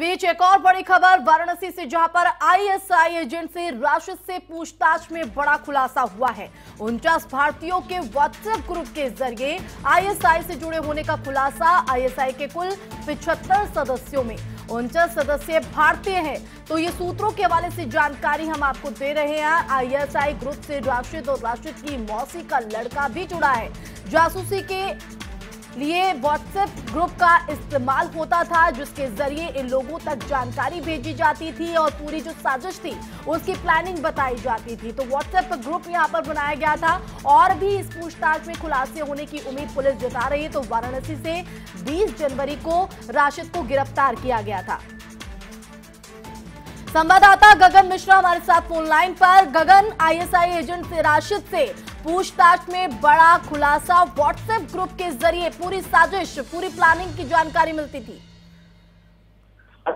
बीच एक और बड़ी खबर वाराणसी से, जहां पर ISI एजेंसी राशिद से पूछताछ में बड़ा खुलासा हुआ है। 49 भारतीयों के व्हाट्सएप ग्रुप के जरिए ISI से जुड़े होने का खुलासा। ISI के कुल 75 सदस्यों में 49 सदस्य भारतीय हैं, तो ये सूत्रों के हवाले से जानकारी हम आपको दे रहे हैं। ISI ग्रुप से राशिद और राशिद की मौसी का लड़का भी जुड़ा है। जासूसी के लिए व्हाट्सएप ग्रुप का इस्तेमाल होता था, जिसके जरिए इन लोगों तक जानकारी भेजी जाती थी और पूरी जो साजिश थी उसकी प्लानिंग बताई जाती थी। तो व्हाट्सएप ग्रुप यहाँ पर बनाया गया था और भी इस पूछताछ में खुलासे होने की उम्मीद पुलिस जता रही है। तो वाराणसी से 20 जनवरी को राशिद को गिरफ्तार किया गया था। संवाददाता गगन मिश्रा हमारे साथ फोन लाइन पर। गगन, ISI एजेंट से राशिद से पूछताछ में बड़ा खुलासा, व्हाट्सएप ग्रुप के जरिए पूरी साजिश, पूरी प्लानिंग की जानकारी मिलती थी।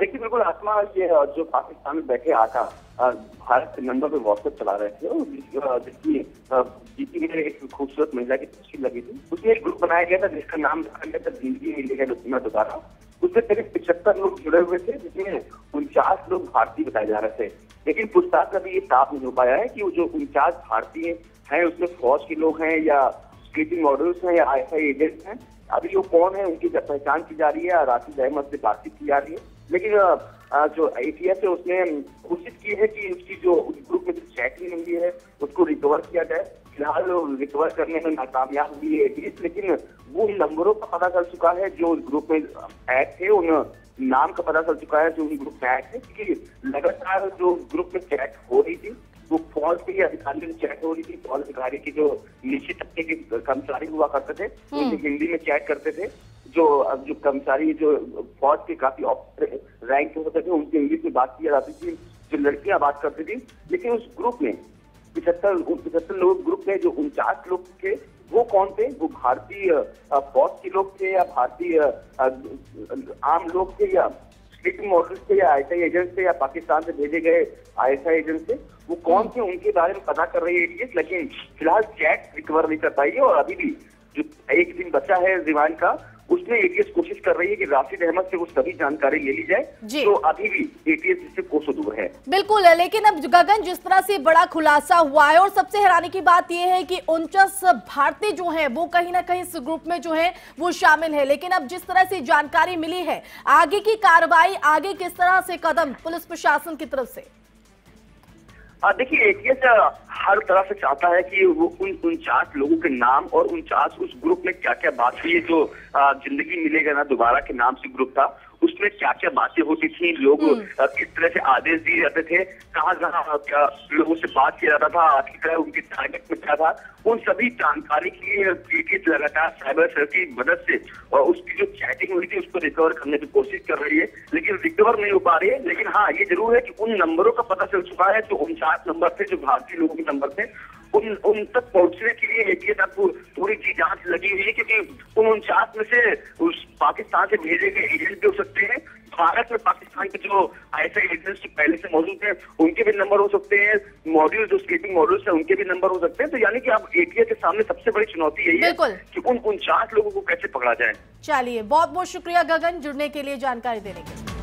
देखिए बिल्कुल आत्मा, ये जो पाकिस्तान में बैठे आका भारत के नंबर पे व्हाट्सएप चला रहे थे और जिसकी एक खूबसूरत महिला की तस्वीर लगी थी, उसमें एक ग्रुप बनाया गया था जिसका नाम रखा गया था जिंदगी मिलेगा दुनिया दोबारा। उसमें करीब 75 लोग जुड़े हुए थे, जिसमें 49 लोग भारतीय बताए जा रहे थे। लेकिन पूछताछ का भी ये साफ नहीं हो पाया है कि वो जो 49 भारतीय हैं उसमें फौज के लोग हैं या सिक्योरिटी मॉडल्स हैं या ISI एजेंट्स हैं। अभी वो कौन है उनकी पहचान की जा रही है, राशिद अहमद से बातचीत की जा रही है। लेकिन जो ATF है उसने कोशिश की है कि उसकी जो ग्रुप में जो चैटिंग हुई है उसको रिकवर किया जाए। फिलहाल रिकवर करने में नाकामयाब हुई है ATF, लेकिन वो नंबरों का पता चल चुका है जो उस ग्रुप में ऐड थे, उन नाम का पता चल चुका है जो उन ग्रुप में ऐड थे। क्योंकि लगातार जो ग्रुप में चैट हो रही थी वो फौज के अधिकारियों में चैट हो रही थी। फौज अधिकारी के जो निश्चित तबके के कर्मचारी हुआ करते थे उनसे हिंदी में चैट करते थे। जो कर्मचारी जो फौज के काफी ऑफिसर रैंक के होते थे उनसे इंग्लिश में बात किया जाती थी, जो लड़कियां बात करती थी। लेकिन उस ग्रुप में 75 लोग ग्रुप में जो 49 लोग थे वो कौन थे, वो भारतीय फौज के लोग थे या भारतीय आम लोग थे या सिक्योरिटी मॉडल थे या ISI एजेंट थे या पाकिस्तान से भेजे गए ISI एजेंट थे, वो कौन थे उनके बारे में पता कर रही है ATF। लेकिन फिलहाल चैट रिकवर नहीं कर पाई है और अभी भी जो एक दिन बचा है रिमांड का उसमें ATF कोशिश कर रही है कि राशिद अहमद से वो सभी जानकारी ले ली जाए। तो अभी भी ATF इससे कोसों दूर है। बिल्कुल है, लेकिन अब गगन जिस तरह से बड़ा खुलासा हुआ है और सबसे हैरानी की बात यह है कि 49 भारतीय जो हैं वो कहीं ना कहीं इस ग्रुप में जो है वो शामिल है। लेकिन अब जिस तरह से जानकारी मिली है, आगे की कार्रवाई, आगे किस तरह से कदम पुलिस प्रशासन की तरफ से? देखिए ATF हर तरह से चाहता है कि वो 49 लोगों के नाम और 49 उस ग्रुप में क्या क्या बात हुई है, जो जिंदगी मिलेगा ना दोबारा के नाम से ग्रुप था, उसमें क्या क्या बातें होती थी, लोग किस तरह से आदेश दिए जाते थे, कहाँ कहाँ लोगों से बात किया जाता था, किस तरह उनके टारगेट में क्या था, उन सभी जानकारी की ATF लगातार साइबर सेल की मदद से और उसकी जो चैटिंग हुई थी उसको रिकवर करने की कोशिश कर रही है, लेकिन रिकवर नहीं हो पा रही है। लेकिन हाँ, ये जरूर है कि उन नंबरों का पता चल चुका है, जो 49 नंबर थे, जो भारतीय लोगों के नंबर थे, उन तक पहुंचने के लिए ATF पूरी जांच लगी हुई है। क्योंकि 49 में से उस पाकिस्तान से भेजे गए एजेंट भी हो सकते हैं, भारत में पाकिस्तान के जो ISI एजेंट्स पहले से मौजूद हैं उनके भी नंबर हो सकते हैं, मॉड्यूल जो स्केटिंग मॉड्यूल्स हैं उनके भी नंबर हो सकते हैं। तो यानी कि अब ATF के सामने सबसे बड़ी चुनौती यही है कि 49 लोगों को कैसे पकड़ा जाए। चलिए, बहुत बहुत शुक्रिया गगन जुड़ने के लिए, जानकारी देने के लिए।